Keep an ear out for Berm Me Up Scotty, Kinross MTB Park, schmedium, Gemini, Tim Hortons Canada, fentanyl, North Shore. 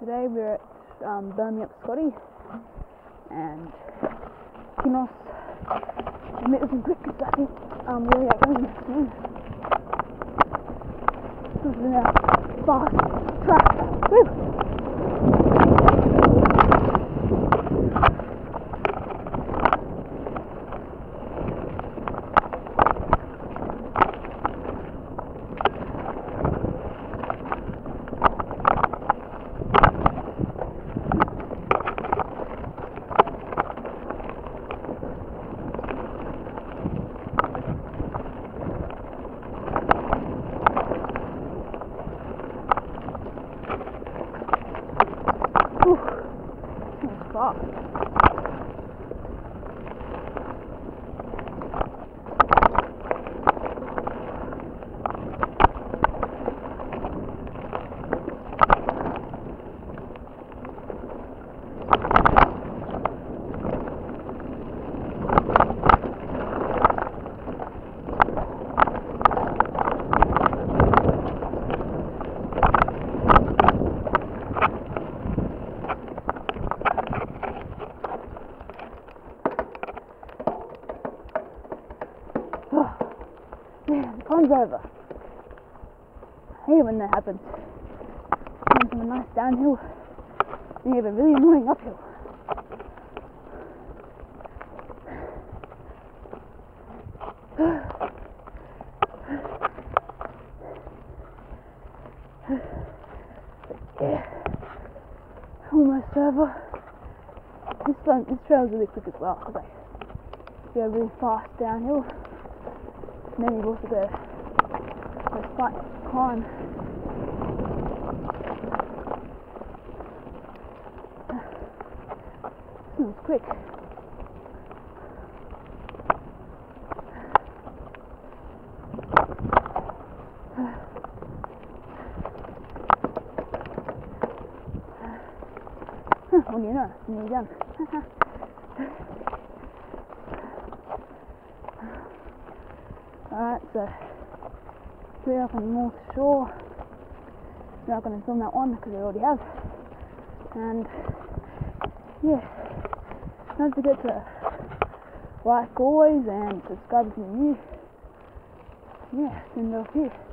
Today we're at Berm Me Up Scotty and Kinross. I mean, this is quick because I think we're really going to see. This is in a fast track. Woo! Stop. Time's over. I hate it when that happens. Coming from a nice downhill, then you have a really annoying uphill. Yeah. Almost over. This trail is really quick as well, because you go really fast downhill. And then you've also got a slight climb. This was quick. Well, you know, it's nearly done. Alright, so we're up on North Shore. We're not going to film that one because we already have. And yeah, don't forget to like always and subscribe if you're new. Yeah, send it off here.